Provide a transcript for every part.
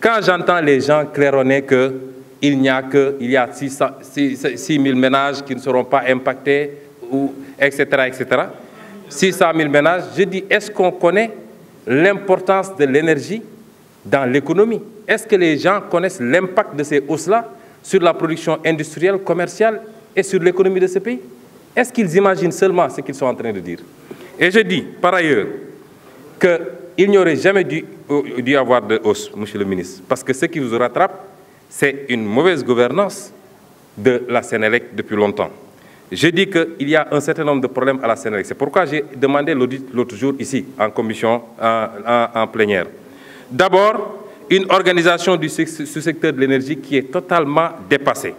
Quand j'entends les gens claironner qu'il n'y a que, il y a 6 000 ménages qui ne seront pas impactés, ou, etc., etc., 600 000 ménages, je dis, est-ce qu'on connaît l'importance de l'énergie dans l'économie? Est-ce que les gens connaissent l'impact de ces hausses-là sur la production industrielle, commerciale et sur l'économie de ce pays? Est-ce qu'ils imaginent seulement ce qu'ils sont en train de dire? Et je dis, par ailleurs, qu'il n'y aurait jamais dû avoir de hausse, monsieur le ministre, parce que ce qui vous rattrape, c'est une mauvaise gouvernance de la Senelec depuis longtemps. Je dis qu'il y a un certain nombre de problèmes à la Senelec. C'est pourquoi j'ai demandé l'audit l'autre jour ici, en commission, en plénière. D'abord, une organisation du sous-secteur de l'énergie qui est totalement dépassée.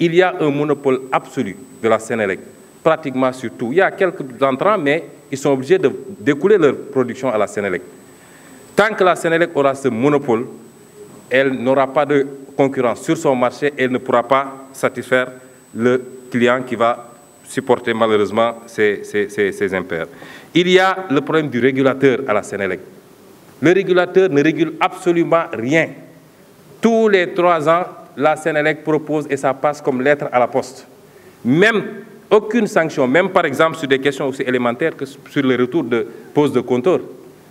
Il y a un monopole absolu de la Senelec, pratiquement sur tout. Il y a quelques entrants, mais ils sont obligés de découler leur production à la Senelec. Tant que la Senelec aura ce monopole, elle n'aura pas de concurrence sur son marché, elle ne pourra pas satisfaire le client qui va supporter malheureusement ces impairs. Il y a le problème du régulateur à la Senelec. Le régulateur ne régule absolument rien. Tous les 3 ans, la Senelec propose et ça passe comme lettre à la poste. Même aucune sanction, même par exemple sur des questions aussi élémentaires que sur le retour de pose de compteur.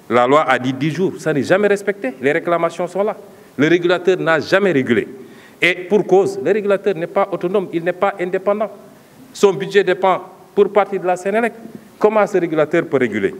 La loi a dit 10 jours, ça n'est jamais respecté, les réclamations sont là. Le régulateur n'a jamais régulé. Et pour cause, le régulateur n'est pas autonome, il n'est pas indépendant. Son budget dépend pour partie de la Senelec. Comment ce régulateur peut réguler ?